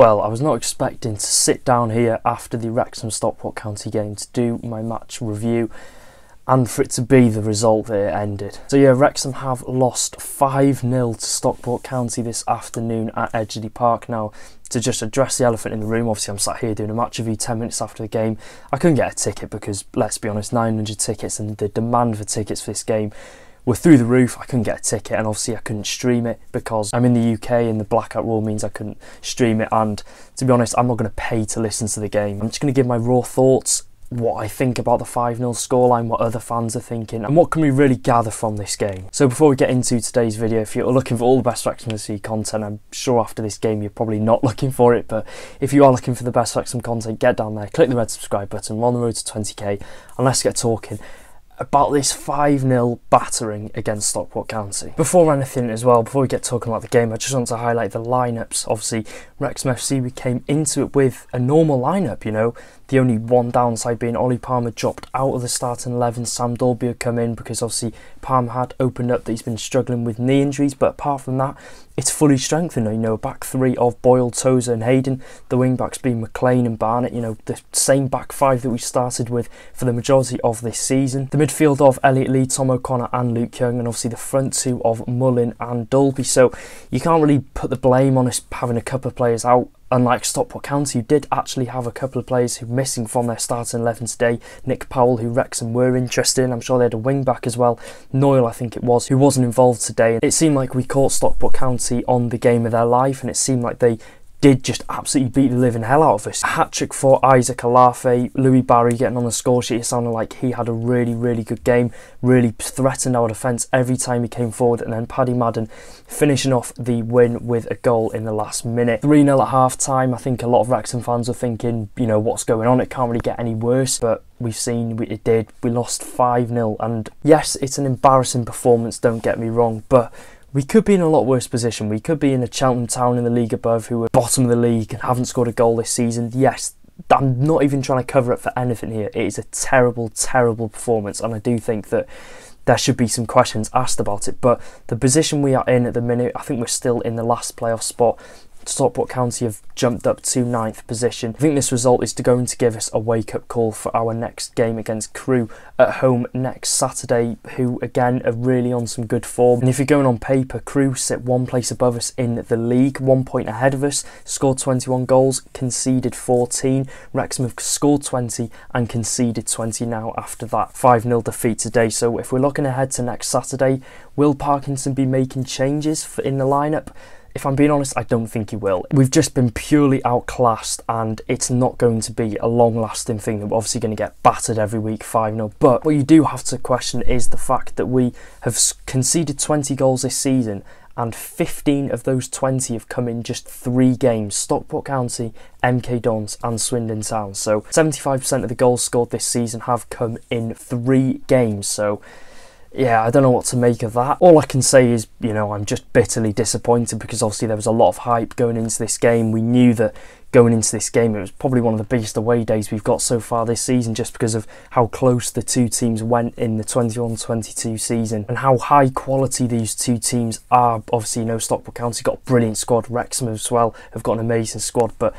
Well, I was not expecting to sit down here after the Wrexham-Stockport County game to do my match review and for it to be the result that it ended. So yeah, Wrexham have lost 5-0 to Stockport County this afternoon at Edgeley Park. Now, to just address the elephant in the room, obviously I'm sat here doing a match review 10 minutes after the game. I couldn't get a ticket because, let's be honest, 900 tickets and the demand for tickets for this game were through the roof. I couldn't get a ticket, and obviously I couldn't stream it because I'm in the UK and the blackout rule means I couldn't stream it, and to be honest I'm not going to pay to listen to the game. I'm just going to give my raw thoughts, what I think about the 5-0 scoreline, what other fans are thinking, and what can we really gather from this game. So before we get into today's video, if you're looking for all the best Wrexham FC content, I'm sure after this game you're probably not looking for it, but if you are looking for the best Wrexham content, get down there, click the red subscribe button, we're on the road to 20k, and let's get talking about this 5-0 battering against Stockport County. Before anything as well, before we get talking about the game, I just want to highlight the lineups. Obviously, Wrexham FC, we came into it with a normal lineup, you know. The only one downside being Ollie Palmer dropped out of the starting 11. Sam Dolby had come in because obviously Palmer had opened up that he's been struggling with knee injuries, but apart from that, it's fully strengthened. You know, back three of Boyle, Toza and Hayden, the wing-backs being McLean and Barnett, you know, the same back five that we started with for the majority of this season. The midfield of Elliot Lee, Tom O'Connor and Luke Young, and obviously the front two of Mullen and Dolby. So you can't really put the blame on us having a couple of players out, unlike Stockport County, who did actually have a couple of players who were missing from their starting 11 today. Nick Powell, who Wrexham were interested in, I'm sure they had a wing-back as well, Noyle I think it was, who wasn't involved today. It seemed like we caught Stockport County on the game of their life, and it seemed like they did just absolutely beat the living hell out of us. A hat-trick for Isaac Olaofe, Louis Barry getting on the score sheet. It sounded like he had a really, really good game, really threatened our defence every time he came forward, and then Paddy Madden finishing off the win with a goal in the last minute. 3-0 at half-time. I think a lot of Wrexham fans are thinking, you know, what's going on? It can't really get any worse, but we've seen it did. We lost 5-0, and yes, it's an embarrassing performance, don't get me wrong, but we could be in a lot worse position. We could be in a Cheltenham Town in the league above who are bottom of the league and haven't scored a goal this season. Yes, I'm not even trying to cover it for anything here. It is a terrible, terrible performance, and I do think that there should be some questions asked about it. But the position we are in at the minute, I think we're still in the last playoff spot. Stockport County have jumped up to 9th position. I think this result is going to give us a wake-up call for our next game against Crewe at home next Saturday, who again are really on some good form. And if you're going on paper, Crewe sit one place above us in the league, 1 point ahead of us, scored 21 goals, conceded 14. Wrexham have scored 20 and conceded 20 now after that 5-0 defeat today. So if we're looking ahead to next Saturday, will Parkinson be making changes in the lineup? If I'm being honest, I don't think he will. We've just been purely outclassed, and it's not going to be a long-lasting thing that we're obviously going to get battered every week 5-0. But what you do have to question is the fact that we have conceded 20 goals this season, and 15 of those 20 have come in just 3 games. Stockport County, MK Dons and Swindon Town. So 75% of the goals scored this season have come in 3 games. So yeah, I don't know what to make of that. All I can say is, you know, I'm just bitterly disappointed because obviously there was a lot of hype going into this game. We knew that going into this game, it was probably one of the biggest away days we've got so far this season just because of how close the two teams went in the 21-22 season and how high quality these two teams are. Obviously, you know, Stockport County got a brilliant squad. Wrexham as well have got an amazing squad, but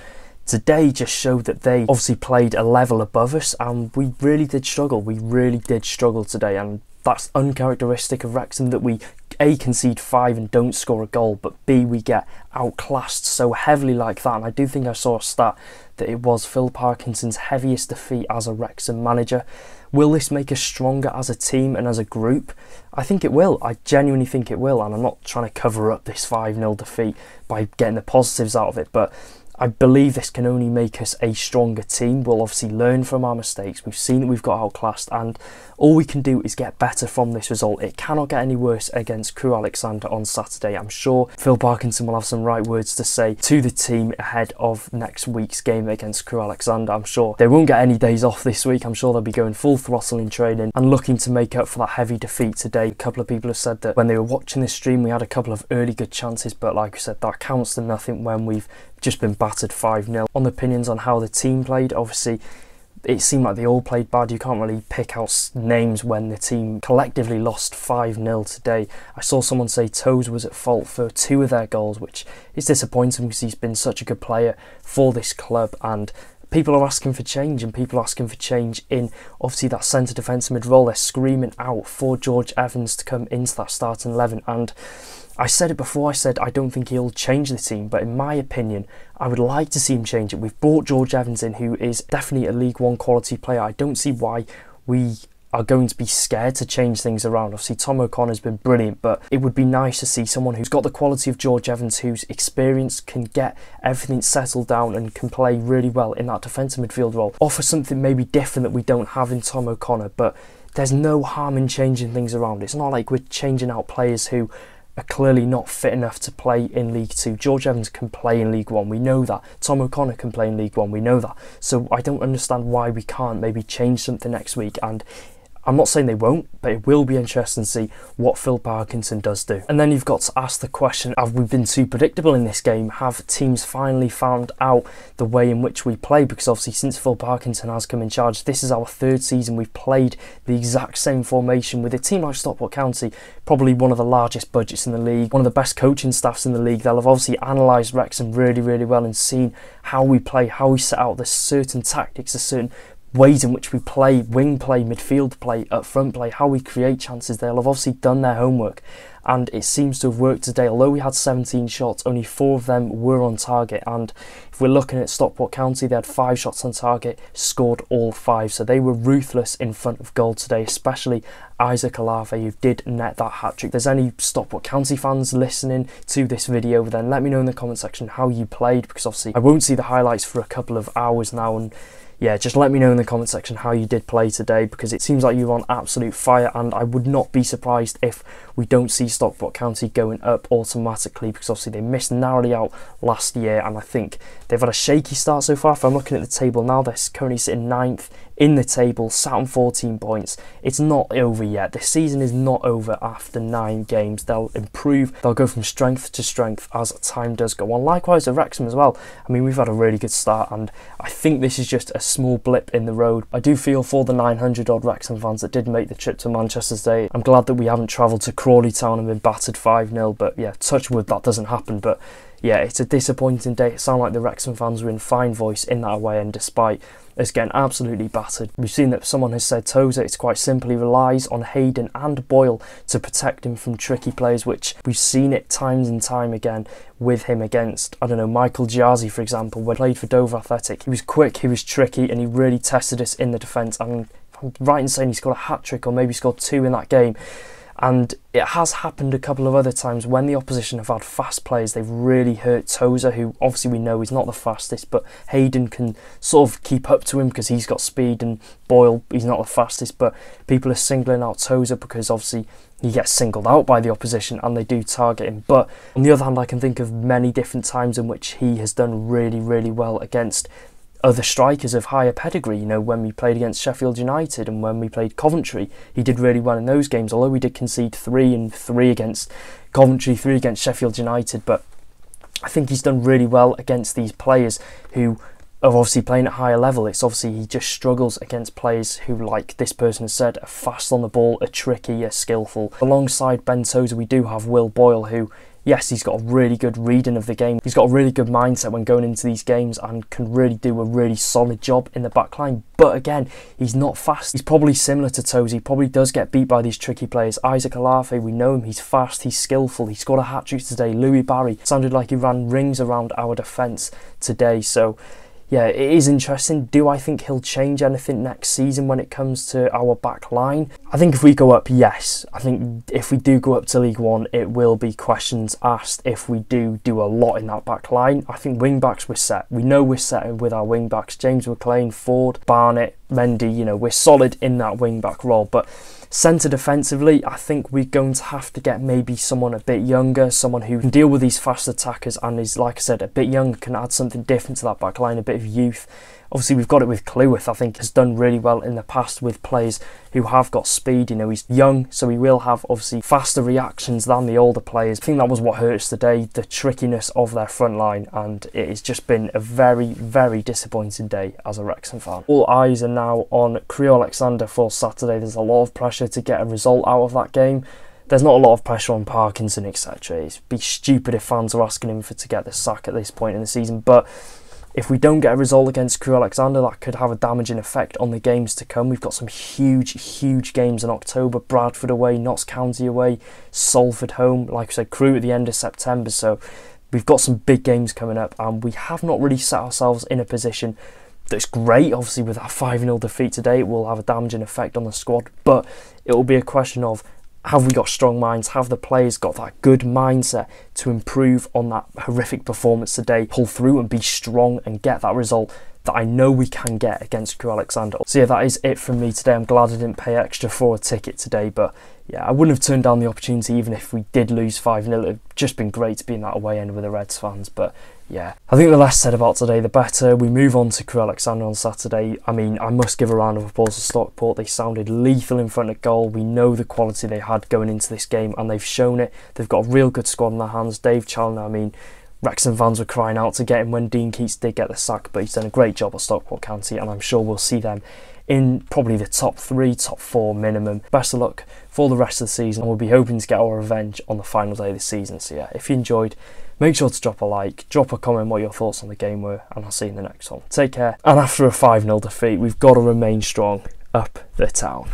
today just showed that they obviously played a level above us, and we really did struggle. We really did struggle today, and that's uncharacteristic of Wrexham that we A, concede 5 and don't score a goal, but B, we get outclassed so heavily like that. And I do think I saw a stat that it was Phil Parkinson's heaviest defeat as a Wrexham manager. Will this make us stronger as a team and as a group? I think it will. I genuinely think it will, and I'm not trying to cover up this 5-0 defeat by getting the positives out of it, but I believe this can only make us a stronger team. We'll obviously learn from our mistakes. We've seen that we've got outclassed, and all we can do is get better from this result. It cannot get any worse against Crewe Alexandra on Saturday. I'm sure Phil Parkinson will have some right words to say to the team ahead of next week's game against Crewe Alexandra. I'm sure they won't get any days off this week. I'm sure they'll be going full throttle in training and looking to make up for that heavy defeat today. A couple of people have said that when they were watching this stream, we had a couple of early good chances, but like I said, that counts to nothing when we've just been battered 5-0. On the opinions on how the team played, obviously it seemed like they all played bad. You can't really pick out names when the team collectively lost 5-0 today. I saw someone say Toza was at fault for 2 of their goals, which is disappointing because he's been such a good player for this club, and people are asking for change, and people are asking for change in, obviously, that centre defence mid role. They're screaming out for George Evans to come into that starting 11, and I said it before, I said I don't think he'll change the team, but in my opinion, I would like to see him change it. We've brought George Evans in, who is definitely a League One quality player. I don't see why we are going to be scared to change things around. Obviously, Tom O'Connor's been brilliant, but it would be nice to see someone who's got the quality of George Evans, whose experience can get everything settled down and can play really well in that defensive midfield role, offer something maybe different that we don't have in Tom O'Connor. But there's no harm in changing things around. It's not like we're changing out players who are clearly not fit enough to play in League Two. George Evans can play in League One, we know that. Tom O'Connor can play in League One, we know that. So I don't understand why we can't maybe change something next week, and I'm not saying they won't, but it will be interesting to see what Phil Parkinson does do. And then you've got to ask the question, have we been too predictable in this game? Have teams finally found out the way in which we play? Because obviously, since Phil Parkinson has come in charge, this is our 3rd season we've played the exact same formation with a team like Stockport County, probably one of the largest budgets in the league, one of the best coaching staffs in the league. They'll have obviously analysed Wrexham really, really well and seen how we play, how we set out, the certain tactics, the certain ways in which we play, wing play, midfield play, up front play, how we create chances. They'll have obviously done their homework, and it seems to have worked today. Although we had 17 shots, only 4 of them were on target, and if we're looking at Stockport County, they had 5 shots on target, scored all 5, so they were ruthless in front of goal today, especially Isaac Olaofe, who did net that hat-trick. If there's any Stockport County fans listening to this video, then let me know in the comment section how you played, because obviously I won't see the highlights for a couple of hours now, and yeah, just let me know in the comment section how you did play today, because it seems like you're on absolute fire, and I would not be surprised if we don't see Stockport County going up automatically, because obviously they missed narrowly out last year, and I think they've had a shaky start so far. If I'm looking at the table now, they're currently sitting 9th in the table, sat on 14 points. It's not over yet. This season is not over after 9 games. They'll improve. They'll go from strength to strength as time does go on. Likewise at Wrexham as well. I mean, we've had a really good start, and I think this is just a small blip in the road. I do feel for the 900-odd Wrexham fans that did make the trip to Manchester today. I'm glad that we haven't travelled to Crawley Town and been battered 5-0, but yeah, touch wood, that doesn't happen. But yeah, it's a disappointing day. It sounded like the Wrexham fans were in fine voice in that away, and despite us getting absolutely battered. We've seen that someone has said Toza, it's quite simply relies on Hayden and Boyle to protect him from tricky players, which we've seen it times and time again with him against, I don't know, Michael Giazzi, for example, when he played for Dover Athletic. He was quick, he was tricky, and he really tested us in the defence. And I'm right in saying he scored a hat-trick, or maybe scored 2 in that game. And it has happened a couple of other times when the opposition have had fast players. They've really hurt Toza, who obviously we know is not the fastest, but Hayden can sort of keep up to him because he's got speed, and Boyle, he's not the fastest, but people are singling out Toza because obviously he gets singled out by the opposition and they do target him. But on the other hand, I can think of many different times in which he has done really, really well against other strikers of higher pedigree. You know, when we played against Sheffield United and when we played Coventry, he did really well in those games, although we did concede 3, and 3 against Coventry, 3 against Sheffield United. But I think he's done really well against these players who of obviously playing at a higher level. It's obviously he just struggles against players who, like this person has said, are fast on the ball, are tricky, are skillful. Alongside Ben Toza, we do have Will Boyle, who, yes, he's got a really good reading of the game. He's got a really good mindset when going into these games and can really do a really solid job in the back line. But again, he's not fast. He's probably similar to Toza. He probably does get beat by these tricky players. Isaac Olaofe, we know him. He's fast, he's skillful. He scored a hat-trick today. Louis Barry sounded like he ran rings around our defence today. So yeah, it is interesting. Do I think he'll change anything next season when it comes to our back line? I think if we go up, yes. I think if we do go up to League One, it will be questions asked if we do a lot in that back line. I think wing-backs, we're set. We know we're set with our wing-backs. James McClean, Ford, Barnett, Mendy, you know, we're solid in that wing-back role. But centre defensively, I think we're going to have to get maybe someone a bit younger, someone who can deal with these fast attackers and is, like I said, a bit younger, can add something different to that back line, a bit of youth. Obviously, we've got it with Clewith, I think, has done really well in the past with players who have got speed. You know, he's young, so he will have, obviously, faster reactions than the older players. I think that was what hurt us today, the trickiness of their front line, and it has just been a very, very disappointing day as a Wrexham fan. All eyes are now on Crewe Alexandra for Saturday. There's a lot of pressure to get a result out of that game. There's not a lot of pressure on Parkinson, etc. It'd be stupid if fans are asking him to get the sack at this point in the season, but if we don't get a result against Crewe Alexandra, that could have a damaging effect on the games to come. We've got some huge games in October. Bradford away, Notts County away, Salford home. Like I said, Crewe at the end of September. So we've got some big games coming up, and we have not really set ourselves in a position that's great. Obviously, with that 5-0 defeat today, it will have a damaging effect on the squad, but it will be a question of, have we got strong minds? Have the players got that good mindset to improve on that horrific performance today, pull through and be strong and get that result that I know we can get against Crewe Alexandra? So yeah, that is it from me today. I'm glad I didn't pay extra for a ticket today, but yeah, I wouldn't have turned down the opportunity even if we did lose 5-0. It would have just been great to be in that away end with the Reds fans, but yeah, I think the less said about today, the better. We move on to Crewe Alexandra on Saturday. I mean, I must give a round of applause to Stockport. They sounded lethal in front of goal. We know the quality they had going into this game, and they've shown it. They've got a real good squad in their hands. Dave Challoner, I mean, Wrexham fans were crying out to get him when Dean Keats did get the sack, but he's done a great job at Stockport County, and I'm sure we'll see them in probably the top 3, top 4 minimum. Best of luck for the rest of the season, and we'll be hoping to get our revenge on the final day of the season. So yeah, if you enjoyed, make sure to drop a like, drop a comment what your thoughts on the game were, and I'll see you in the next one. Take care, and after a 5-0 defeat, we've got to remain strong. Up the town.